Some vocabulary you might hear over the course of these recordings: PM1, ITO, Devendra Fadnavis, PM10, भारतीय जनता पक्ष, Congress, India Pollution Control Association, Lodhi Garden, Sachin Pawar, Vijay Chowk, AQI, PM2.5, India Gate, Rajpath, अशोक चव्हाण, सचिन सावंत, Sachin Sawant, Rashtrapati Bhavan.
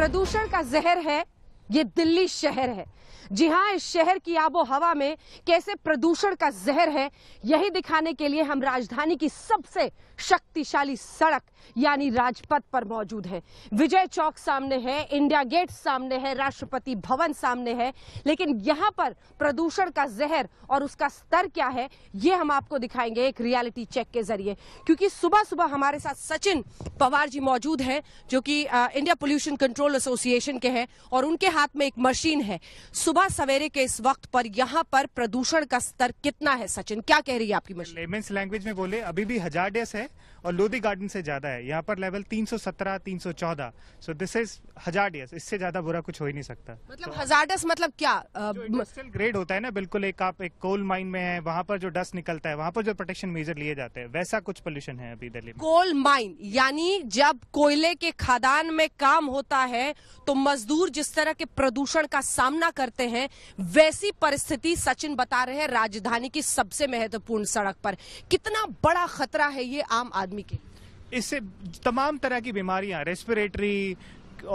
प्रदूषण का जहर है ये दिल्ली शहर है। जी हाँ, इस शहर की आबो हवा में कैसे प्रदूषण का जहर है यही दिखाने के लिए हम राजधानी की सबसे शक्तिशाली सड़क यानी राजपथ पर मौजूद है। विजय चौक सामने है, इंडिया गेट सामने है, राष्ट्रपति भवन सामने है, लेकिन यहाँ पर प्रदूषण का जहर और उसका स्तर क्या है ये हम आपको दिखाएंगे एक रियलिटी चेक के जरिए। क्योंकि सुबह सुबह हमारे साथ सचिन पवार जी मौजूद हैं जो कि इंडिया पोल्यूशन कंट्रोल एसोसिएशन के हैं और उनके हाथ में एक मशीन है। सुबह सवेरे के इस वक्त पर यहाँ पर प्रदूषण का स्तर कितना है सचिन, क्या कह रही है आपकी मशीन? लेमेंस लैंग्वेज में बोले अभी भी 1000 डेस है और लोधी गार्डन से ज्यादा है। यहाँ पर level 317, 314। So this is 1000 days, इससे ज्यादा बुरा कुछ हो ही नहीं सकता। मतलब 1000 डेस मतलब क्या? इंडस्ट्रियल ग्रेड होता है ना, बिल्कुल एक आप एक कोल माइन में है, वहाँ पर जो डस्ट निकलता है वहाँ पर जो प्रोटेक्शन मेजर लिए जाते हैं वैसा कुछ पोल्यूशन है अभी दिल्ली में। कोल माइन यानी जब कोयले के खदान में काम होता है तो मजदूर जिस तरह के प्रदूषण का सामना करते हैं वैसी परिस्थिति सचिन बता रहे हैं राजधानी की सबसे महत्वपूर्ण सड़क पर। कितना बड़ा खतरा है ये आम आदमी के? इससे तमाम तरह की बीमारियां, रेस्पिरेटरी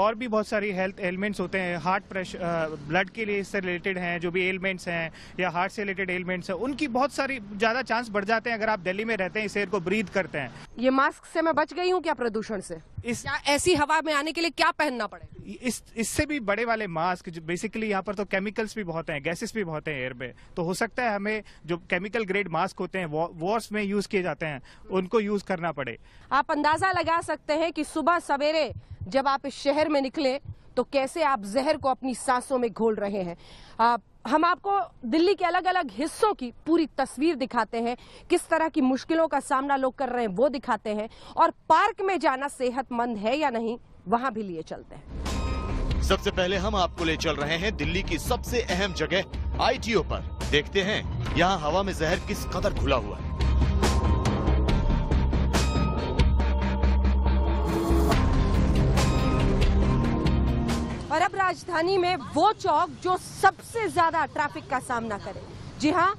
और भी बहुत सारी हेल्थ एलिमेंट्स होते हैं, हार्ट प्रेशर, ब्लड के लिए इससे रिलेटेड हैं जो भी एलिमेंट्स हैं या हार्ट से रिलेटेड एलिमेंट्स हैं, उनकी बहुत सारी ज्यादा चांस बढ़ जाते हैं अगर आप दिल्ली में रहते हैं, इस एयर को ब्रीथ करते हैं। ये मास्क से मैं बच गई हूँ क्या प्रदूषण से? क्या ऐसी हवा में आने के लिए क्या पहनना पड़े? इससे भी बड़े वाले मास्क, जो बेसिकली यहाँ पर तो केमिकल्स भी बहुत हैं, गैसेस भी बहुत हैं एयर में, तो हो सकता है हमें जो केमिकल ग्रेड मास्क होते हैं वॉर्स में यूज किए जाते हैं उनको यूज करना पड़े। आप अंदाजा लगा सकते हैं कि सुबह सवेरे जब आप इस शहर में निकले तो कैसे आप जहर को अपनी सांसों में घोल रहे हैं। हम आपको दिल्ली के अलग अलग हिस्सों की पूरी तस्वीर दिखाते हैं, किस तरह की मुश्किलों का सामना लोग कर रहे हैं वो दिखाते हैं, और पार्क में जाना सेहतमंद है या नहीं वहां भी लिए चलते हैं। सबसे पहले हम आपको ले चल रहे हैं दिल्ली की सबसे अहम जगह ITO पर। देखते हैं यहाँ हवा में जहर किस कदर घुला हुआ है। और अब राजधानी में वो चौक जो सबसे ज्यादा ट्रैफिक का सामना करे। जी हाँ,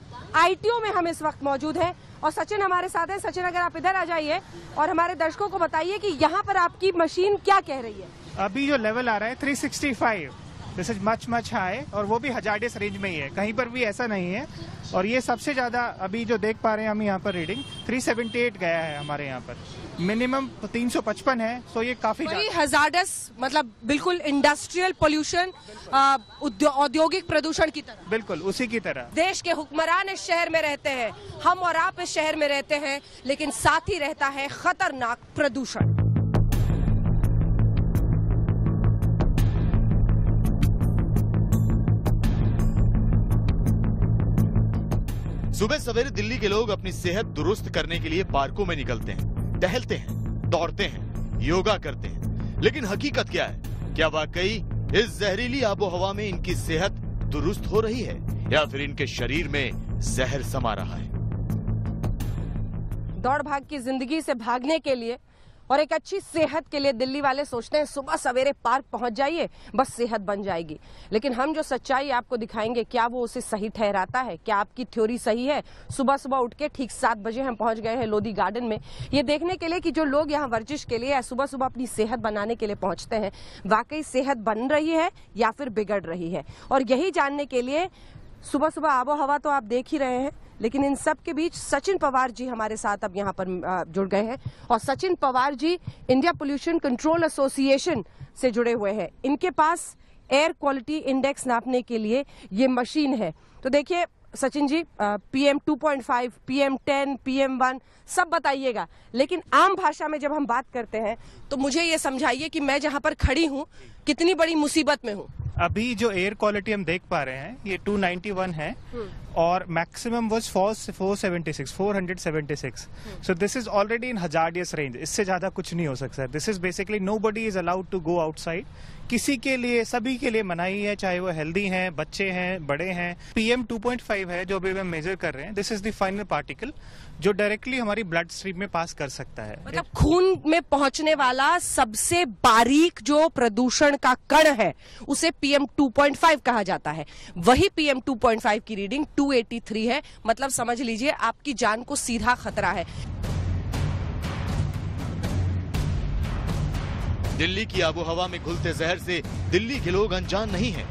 ITO में हम इस वक्त मौजूद हैं और सचिन हमारे साथ हैं। सचिन, अगर आप इधर आ जाइए और हमारे दर्शकों को बताइए कि यहाँ पर आपकी मशीन क्या कह रही है। अभी जो लेवल आ रहा है 365, दिस इज मच हाई, और वो भी 1000 डेस रेंज में ही है, कहीं पर भी ऐसा नहीं है। और ये सबसे ज्यादा अभी जो देख पा रहे हैं हम यहाँ पर रीडिंग 378 गया है हमारे यहाँ पर, मिनिमम 355 है। तो ये काफी हजार्डस, मतलब बिल्कुल इंडस्ट्रियल पोल्यूशन, औद्योगिक प्रदूषण की तरह, बिल्कुल उसी की तरह। देश के हुक्मरान इस शहर में रहते हैं, हम और आप इस शहर में रहते हैं, लेकिन साथ ही रहता है खतरनाक प्रदूषण। सुबह सवेरे दिल्ली के लोग अपनी सेहत दुरुस्त करने के लिए पार्कों में निकलते हैं, टहलते हैं, दौड़ते हैं, योगा करते हैं, लेकिन हकीकत क्या है? क्या वाकई इस जहरीली आबोहवा में इनकी सेहत दुरुस्त हो रही है या फिर इनके शरीर में जहर समा रहा है? दौड़ भाग की जिंदगी से भागने के लिए और एक अच्छी सेहत के लिए दिल्ली वाले सोचते हैं सुबह सवेरे पार्क पहुंच जाइए बस सेहत बन जाएगी, लेकिन हम जो सच्चाई आपको दिखाएंगे क्या वो उसे सही ठहराता है? क्या आपकी थ्योरी सही है? सुबह सुबह उठ के ठीक 7 बजे हम पहुंच गए हैं लोधी गार्डन में ये देखने के लिए कि जो लोग यहाँ वर्जिश के लिए या सुबह सुबह अपनी सेहत बनाने के लिए पहुंचते हैं वाकई सेहत बन रही है या फिर बिगड़ रही है। और यही जानने के लिए सुबह सुबह आबो हवा तो आप देख ही रहे हैं, लेकिन इन सब के बीच सचिन पवार जी हमारे साथ अब यहाँ पर जुड़ गए हैं। और Sachin Pawar ji India pollution control association से जुड़े हुए हैं, इनके पास एयर क्वालिटी इंडेक्स नापने के लिए ये मशीन है। तो देखिए सचिन जी, PM2.5, PM10, PM1 सब बताइएगा, लेकिन आम भाषा में जब हम बात करते हैं तो मुझे ये समझाइए कि मैं जहाँ पर खड़ी हूँ कितनी बड़ी मुसीबत में हूँ। अभी जो एयर क्वालिटी हम देख पा रहे हैं ये 291 है और maximum was 476। So this is already in 1000 days range, इससे ज्यादा कुछ नहीं हो सकता है। This is basically nobody is allowed to go outside, किसी के लिए, सभी के लिए मनाही है, चाहे वो हेल्दी हैं, बच्चे हैं, बड़े हैं। PM2.5 है जो अभी हम मेजर कर रहे हैं, this is the final particle जो डायरेक्टली हमारी ब्लड स्ट्रीम में पास कर सकता है, मतलब खून में पहुंचने वाला सबसे बारीक जो प्रदूषण का कण है उसे PM2.5 कहा जाता है। वही PM2.5 की रीडिंग 283 है, मतलब समझ लीजिए आपकी जान को सीधा खतरा है। दिल्ली की आबोहवा में घुलते जहर से दिल्ली के लोग अनजान नहीं हैं,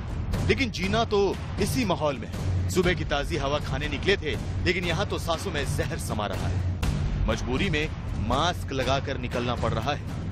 लेकिन जीना तो इसी माहौल में है। सुबह की ताजी हवा खाने निकले थे, लेकिन यहाँ तो सांसों में जहर समा रहा है। मजबूरी में मास्क लगाकर निकलना पड़ रहा है।